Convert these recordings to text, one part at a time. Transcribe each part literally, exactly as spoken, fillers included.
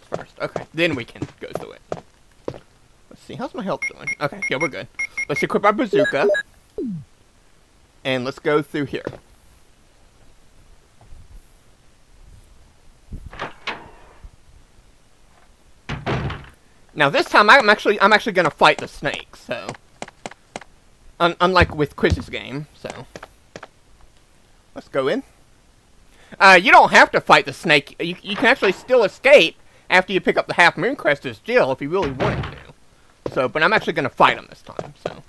first. Okay, then we can go through it. Let's see, how's my health doing? Okay, yeah, we're good. Let's equip our bazooka. And let's go through here. Now this time I'm actually I'm actually gonna fight the snake, so Un unlike with Chris's game, so let's go in. Uh, you don't have to fight the snake. You you can actually still escape after you pick up the half moon crest as Jill if you really wanted to. So, but I'm actually gonna fight him this time. So,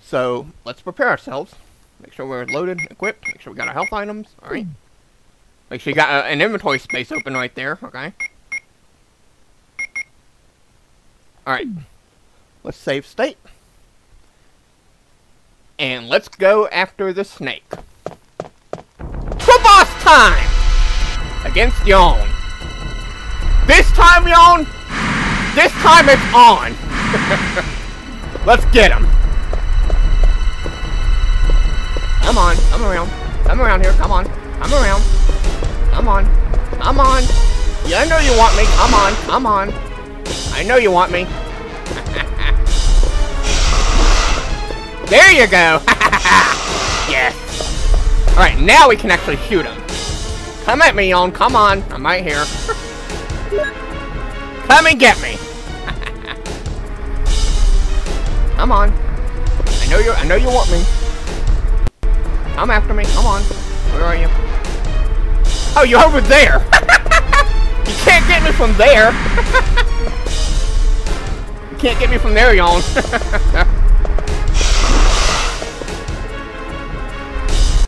so let's prepare ourselves. Make sure we're loaded, equipped. Make sure we got our health items. All right. Make sure you got uh, an inventory space open right there. Okay. All right. Let's save state. And let's go after the snake. Boss time! Against Yawn. This time, Yawn! This time it's on! Let's get him! Come on, I'm around. I'm around here, come on. I'm around. Come on. I'm on. Yeah, I know you want me. I'm on. I'm on. I know you want me. There you go! Yes! Alright, now we can actually shoot him. Come at me, Yawn. Come on. I'm right here. Come and get me. Come on. I know you I know you want me. Come after me. Come on. Where are you? Oh, you're over there. You can't get me from there. You can't get me from there, Yawn.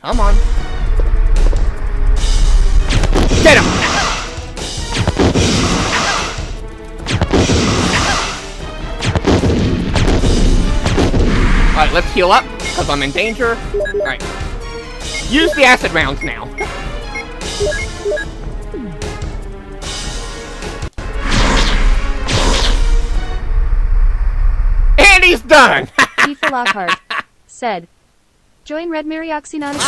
Come on. Get him! Alright, let's heal up, because I'm in danger. Alright. Use the acid rounds now. And he's done! Tifa Lockhart said, join Red Mary Oxynanaki.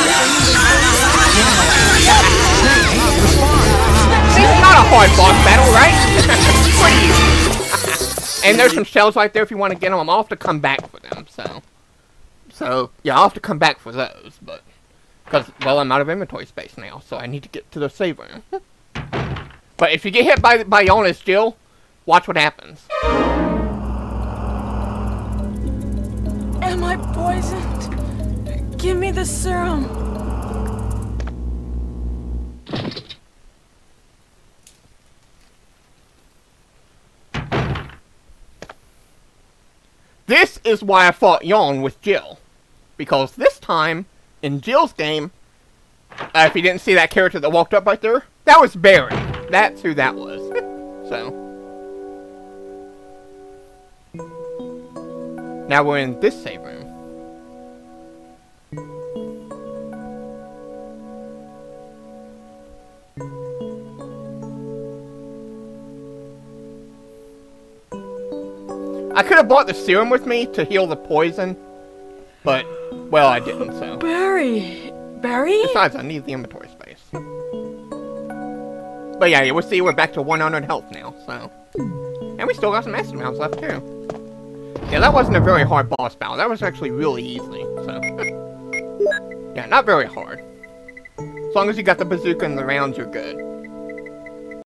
It's not a hard boss battle, right? Pretty easy. And there's some shells right there if you want to get them. I'll have to come back for them, so. So, yeah, I'll have to come back for those, but. Because, well, I'm out of inventory space now, so I need to get to the save room. But if you get hit by, by Yawn as Jill, watch what happens. Am I poisoned? Give me the serum. This is why I fought Yawn with Jill. Because this time, in Jill's game, uh, if you didn't see that character that walked up right there, that was Barry. That's who that was. So. Now we're in this save room. I could have brought the serum with me to heal the poison, but, well, I didn't, so. Barry! Barry? Besides, I need the inventory space. But yeah, we'll see, we're back to one hundred health now, so. And we still got some acid rounds left, too. Yeah, that wasn't a very hard boss battle. That was actually really easy, so. Yeah, not very hard. As long as you got the bazooka and the rounds, you're good.